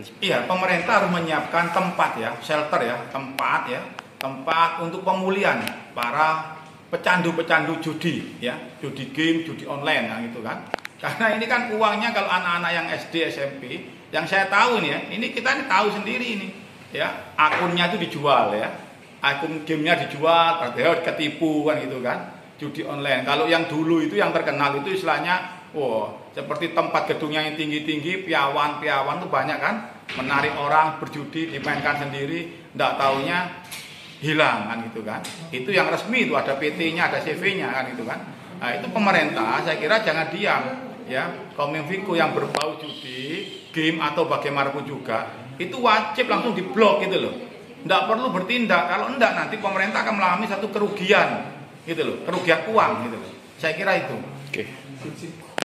prinsip. Iya, pemerintah harus menyiapkan tempat ya, shelter ya, tempat untuk pemulihan para pecandu-pecandu judi ya, judi game, judi online nah gitu kan. Karena ini kan uangnya kalau anak-anak yang SD, SMP, yang saya tahu nih ya, ini kita tahu sendiri ini ya, akunnya itu dijual ya, akun gamenya dijual, terus ketipu kan gitu kan, judi online. Kalau yang dulu itu yang terkenal itu istilahnya, wow, seperti tempat gedungnya yang tinggi-tinggi, piawan-piawan tuh banyak kan, menarik orang berjudi, dimainkan sendiri, ndak taunya hilang kan gitu kan. Itu yang resmi itu ada PT-nya, ada CV-nya kan gitu kan. Nah, itu pemerintah saya kira jangan diam ya. Kominfo yang berbau judi, game atau bagaimanapun juga itu wajib langsung diblok gitu loh. Ndak perlu bertindak, kalau enggak nanti pemerintah akan mengalami satu kerugian gitu loh, kerugian uang gitu loh. Saya kira itu. Oke.